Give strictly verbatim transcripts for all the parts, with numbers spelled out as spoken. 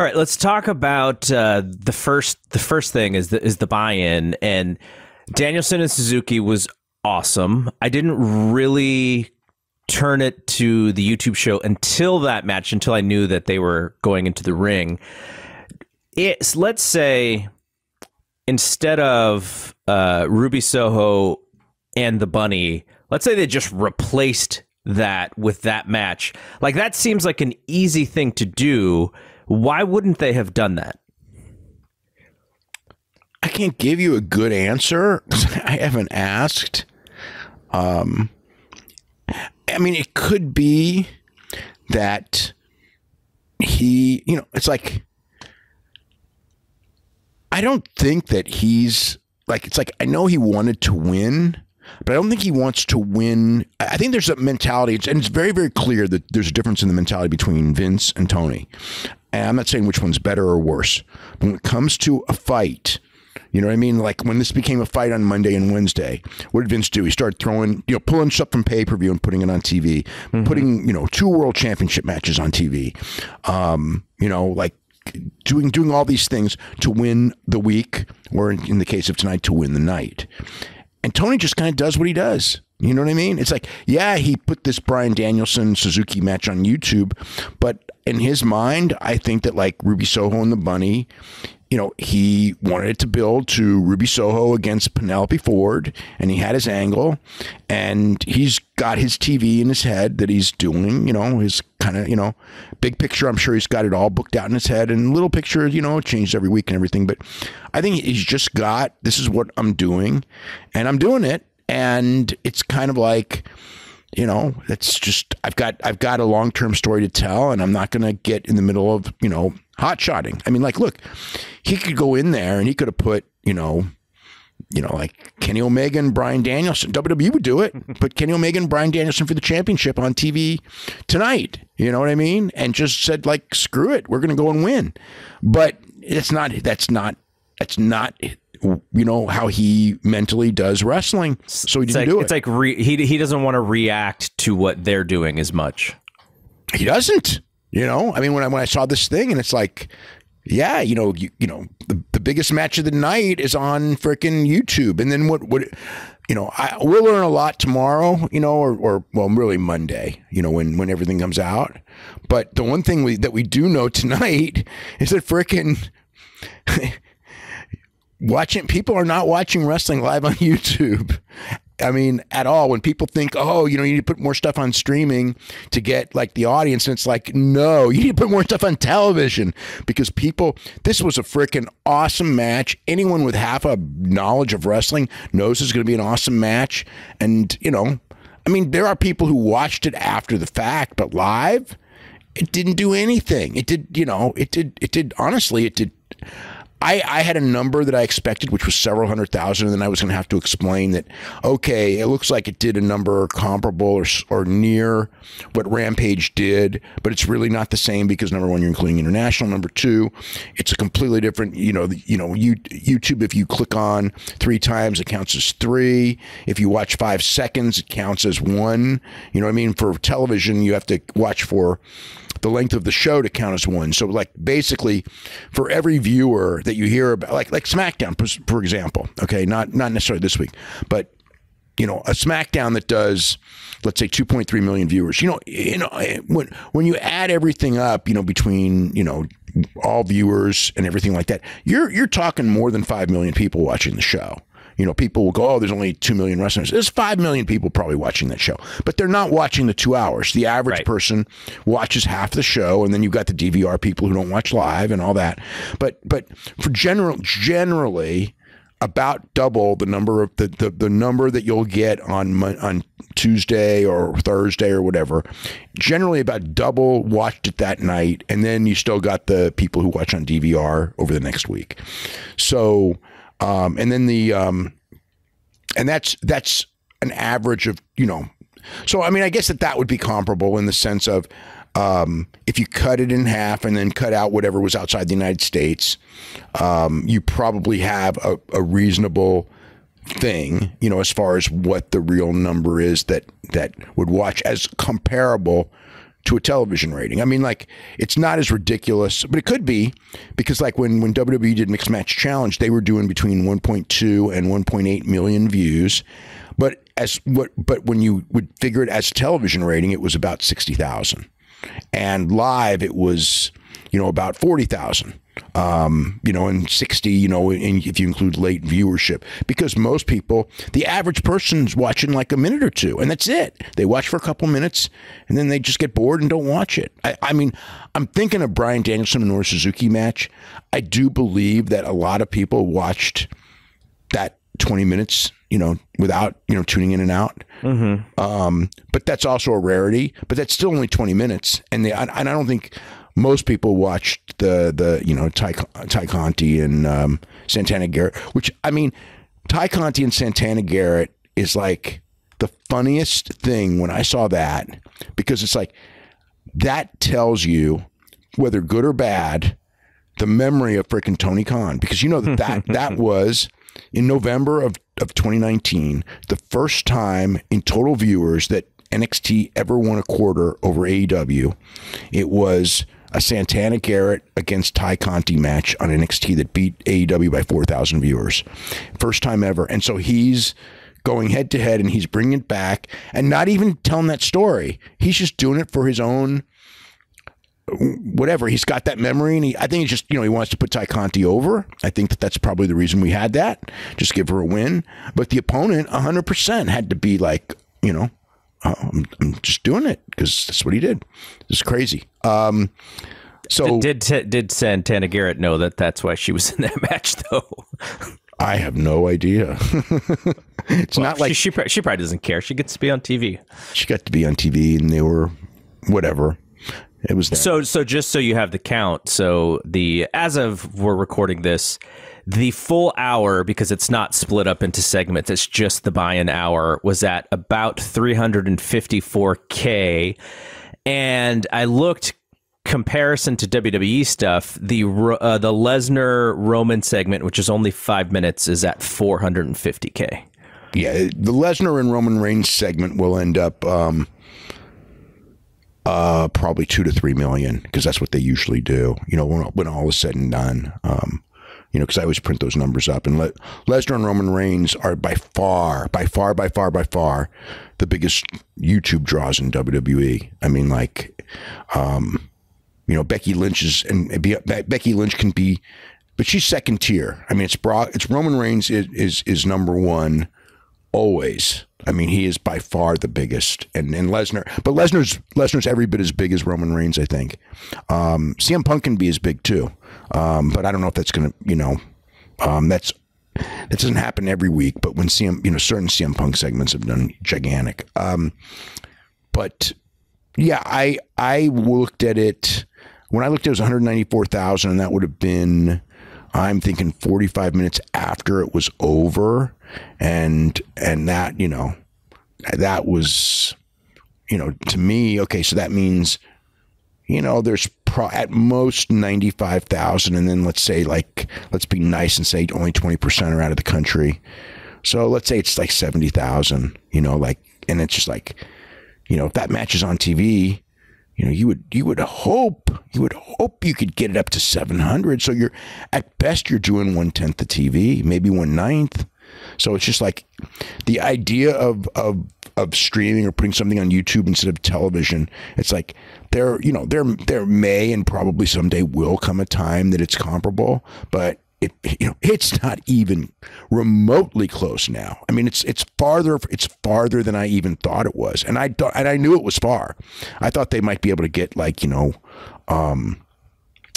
All right, let's talk about uh, the first. The first thing is the, is the buy-in, and Danielson and Suzuki was awesome. I didn't really turn it to the YouTube show until that match, until I knew that they were going into the ring. It's, let's say, instead of uh, Ruby Soho and the Bunny, let's say they just replaced that with that match. Like, that seems like an easy thing to do. Why wouldn't they have done that? I can't give you a good answer because I haven't asked. Um, I mean, it could be that he, you know, it's like, I don't think that he's like, it's like, I know he wanted to win, but I don't think he wants to win. I think there's a mentality, and it's very, very clear that there's a difference in the mentality between Vince and Tony. And I'm not saying which one's better or worse. But when it comes to a fight, you know what I mean? Like when this became a fight on Monday and Wednesday, what did Vince do? He started throwing, you know, pulling stuff from pay-per-view and putting it on T V, mm-hmm. putting, you know, two world championship matches on T V, um, you know, like doing, doing all these things to win the week, or in, in the case of tonight, to win the night. And Tony just kind of does what he does. You know what I mean? It's like, yeah, he put this Bryan Danielson Suzuki match on YouTube, but in his mind, I think that like Ruby Soho and the Bunny, you know, he wanted it to build to Ruby Soho against Penelope Ford, and he had his angle, and he's got his T V in his head that he's doing, you know, his kind of, you know, big picture. I'm sure he's got it all booked out in his head, and little picture, you know, it changes every week and everything. But I think he's just got, this is what I'm doing, and I'm doing it. And it's kind of like, you know, it's just, I've got, I've got a long-term story to tell, and I'm not going to get in the middle of, you know, hot-shotting. I mean, like, look, he could go in there and he could have put, you know, you know, like Kenny Omega and Bryan Danielson. W W E would do it. Put Kenny Omega and Bryan Danielson for the championship on T V tonight. You know what I mean? And just said, like, screw it. We're going to go and win. But it's not, that's not, that's not it. You know how he mentally does wrestling, so he didn't do it. It's like re he he doesn't want to react to what they're doing as much. He doesn't. You know, I mean, when I when I saw this thing, and it's like, yeah, you know, you, you know, the, the biggest match of the night is on freaking YouTube, and then what? What? You know, I, we'll learn a lot tomorrow. You know, or or well, really Monday. You know, when when everything comes out. But the one thing we that we do know tonight is that freaking. Watching people are not watching wrestling live on YouTube. I mean, at all. When people think, oh, you know, you need to put more stuff on streaming to get like the audience. And it's like, no, you need to put more stuff on television, because people, this was a freaking awesome match. Anyone with half a knowledge of wrestling knows it's going to be an awesome match. And, you know, I mean, there are people who watched it after the fact, but live, it didn't do anything. It did, you know, it did, it did, honestly, it did. I, I had a number that I expected, which was several hundred thousand, and then I was going to have to explain that, okay, it looks like it did a number comparable or, or near what Rampage did, but it's really not the same because, number one, you're including international. Number two, it's a completely different, you know, the, you know, you, YouTube, if you click on three times, it counts as three. If you watch five seconds, it counts as one. You know what I mean? For television, you have to watch for the length of the show to count as one. So, like, basically, for every viewer that you hear about, like like SmackDown, for example, okay, not not necessarily this week, but, you know, a SmackDown that does, let's say, two point three million viewers, you know, you know, when when you add everything up, you know, between, you know, all viewers and everything like that, you're you're talking more than five million people watching the show. You know, people will go, oh, there's only two million wrestlers. There's five million people probably watching that show, but they're not watching the two hours. The average right. person watches half the show, and then you've got the D V R people who don't watch live and all that. But but for general, generally, about double the number of the, the, the number that you'll get on on Tuesday or Thursday or whatever, generally about double watched it that night, and then you still got the people who watch on D V R over the next week. So... Um, and then the, um, and that's, that's an average of, you know, so, I mean, I guess that that would be comparable in the sense of, um, if you cut it in half and then cut out whatever was outside the United States, um, you probably have a, a reasonable thing, you know, as far as what the real number is that, that would watch as comparable to a television rating. I mean, like, it's not as ridiculous, but it could be, because like when, when W W E did Mixed Match Challenge, they were doing between one point two and one point eight million views. But as what, but when you would figure it as television rating, it was about sixty thousand, and live it was, you know, about forty thousand, um, you know, and sixty, you know, in, if you include late viewership, because most people, the average person's watching like a minute or two, and that's it. They watch for a couple minutes and then they just get bored and don't watch it. I, I mean, I'm thinking of Bryan Danielson and Minoru Suzuki match. I do believe that a lot of people watched that twenty minutes, you know, without, you know, tuning in and out. Mm-hmm. Um, but that's also a rarity, but that's still only twenty minutes. And they, and I don't think most people watched the, the, you know, Ty, Ty Conti and um, Santana Garrett, which, I mean, Ty Conti and Santana Garrett is like the funniest thing when I saw that, because it's like, that tells you, whether good or bad, the memory of freaking Tony Khan, because you know that that, that was in November of, of twenty nineteen, the first time in total viewers that N X T ever won a quarter over A E W. It was a Santana Garrett against Ty Conti match on N X T that beat A E W by four thousand viewers. First time ever. And so he's going head to head and he's bringing it back and not even telling that story. He's just doing it for his own whatever. He's got that memory, and he, I think he's just, you know, he wants to put Ty Conti over. I think that that's probably the reason we had that. Just give her a win. But the opponent one hundred percent had to be like, you know, Uh, I'm, I'm just doing it because that's what he did. It's crazy. Um, so did, did did Santana Garrett know that that's why she was in that match, though? I have no idea. It's well, not like she, she she probably doesn't care. She gets to be on T V. She got to be on T V, and they were whatever. It was that. So so just so you have the count. So the as of we're recording this, the full hour, because it's not split up into segments, it's just the buy-in hour, was at about three hundred fifty-four K. And I looked, comparison to W W E stuff, the uh, the Lesnar Roman segment, which is only five minutes, is at four hundred fifty K. Yeah, the Lesnar and Roman Reigns segment will end up um, uh, probably two to three million, because that's what they usually do, you know, when, when all is said and done. Um, You know, because I always print those numbers up, and Le Lesnar and Roman Reigns are by far, by far, by far, by far, the biggest YouTube draws in W W E. I mean, like, um, you know, Becky Lynch is, and be, be, Becky Lynch can be, but she's second tier. I mean, it's broad, it's Roman Reigns is, is is number one always. I mean, he is by far the biggest, and and Lesnar, but Lesnar's Lesnar's every bit as big as Roman Reigns, I think. Um, C M Punk can be as big too. Um, but I don't know if that's going to, you know, um, that's, that doesn't happen every week, but when C M, you know, certain C M Punk segments have done gigantic. Um, but yeah, I, I looked at it when I looked at it, it was one hundred ninety-four thousand, and that would have been, I'm thinking forty-five minutes after it was over. And, and that, you know, that was, you know, to me, okay, so that means, you know, there's pro at most ninety-five thousand, and then let's say, like, let's be nice and say only twenty percent are out of the country. So let's say it's like seventy thousand, you know, like, and it's just like, you know, if that match is on T V, you know, you would, you would hope, you would hope you could get it up to seven hundred. So you're, at best, you're doing one-tenth the T V, maybe one-ninth. So it's just like the idea of, of, of streaming or putting something on YouTube instead of television. It's like there, you know, there, there may and probably someday will come a time that it's comparable, but it, you know, it's not even remotely close now. I mean, it's, it's farther, it's farther than I even thought it was. And I thought, and I knew it was far. I thought they might be able to get like, you know, um,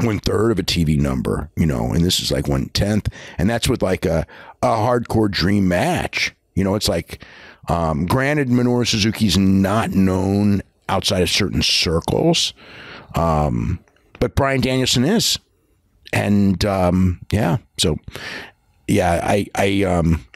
one third of a T V number, you know, and this is like one tenth. And that's with like a, a hardcore dream match. You know, it's like, Um, granted, Minoru Suzuki's not known outside of certain circles, um, but Bryan Danielson is, and um, yeah, so yeah, I, I um,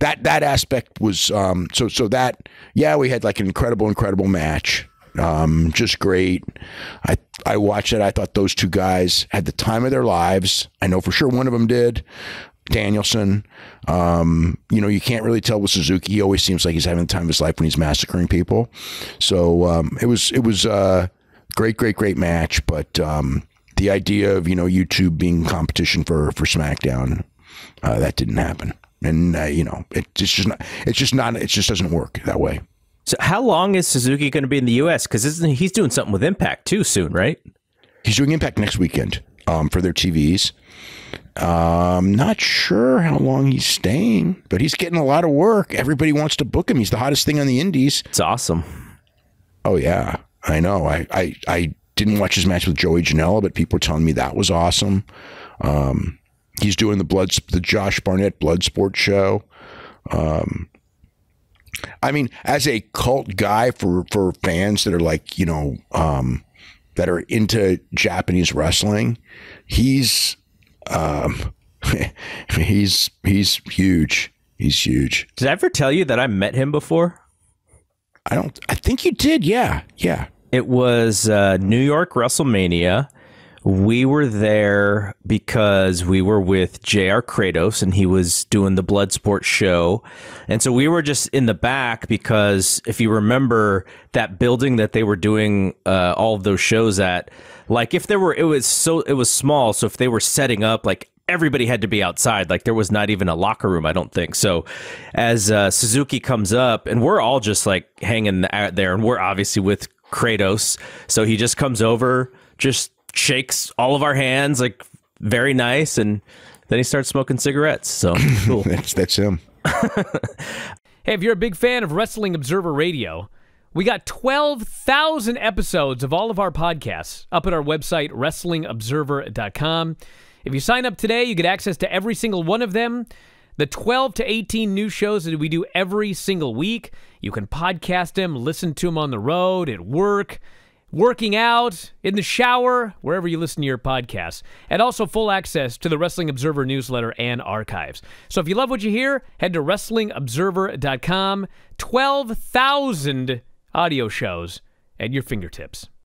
that that aspect was um, so so that yeah, we had like an incredible, incredible match, um, just great. I I watched it. I thought those two guys had the time of their lives. I know for sure one of them did. Danielson, um, you know, you can't really tell with Suzuki. He always seems like he's having the time of his life when he's massacring people. So um, it was, it was, uh, great, great, great match. But um, the idea of, you know, YouTube being competition for, for SmackDown, uh, that didn't happen. And, uh, you know, it, it's just not, it's just not, it just doesn't work that way. So how long is Suzuki going to be in the U S? Because isn't he's doing something with Impact too soon, right? He's doing Impact next weekend um, for their T Vs. Um, not sure how long he's staying, but he's getting a lot of work. Everybody wants to book him. He's the hottest thing on the Indies. It's awesome. Oh, yeah, I know. I, I, I didn't watch his match with Joey Janela, but people are telling me that was awesome. Um, he's doing the blood, the Josh Barnett Bloodsport show. Um, I mean, as a cult guy for, for fans that are like, you know, um, that are into Japanese wrestling, he's, um, he's, he's huge. He's huge. Did I ever tell you that I met him before? I don't, I think you did. Yeah. Yeah. It was, uh, New York WrestleMania. We were there because we were with J R. Kratos, and he was doing the Bloodsport show. And so we were just in the back because, if you remember, that building that they were doing uh, all of those shows at, like if there were, it was so, it was small. So if they were setting up, like everybody had to be outside. Like there was not even a locker room, I don't think. So as uh, Suzuki comes up, and we're all just like hanging out there, and we're obviously with Kratos. So he just comes over, just shakes all of our hands, like very nice, and then he starts smoking cigarettes. So cool. that's that's him. Hey, if you're a big fan of Wrestling Observer Radio, we got twelve thousand episodes of all of our podcasts up at our website, wrestling observer dot com. If you sign up today, you get access to every single one of them, the twelve to eighteen new shows that we do every single week. You can podcast them, listen to them on the road, at work, working out, in the shower, wherever you listen to your podcasts, and also full access to the Wrestling Observer newsletter and archives. So if you love what you hear, head to wrestling observer dot com. twelve thousand audio shows at your fingertips.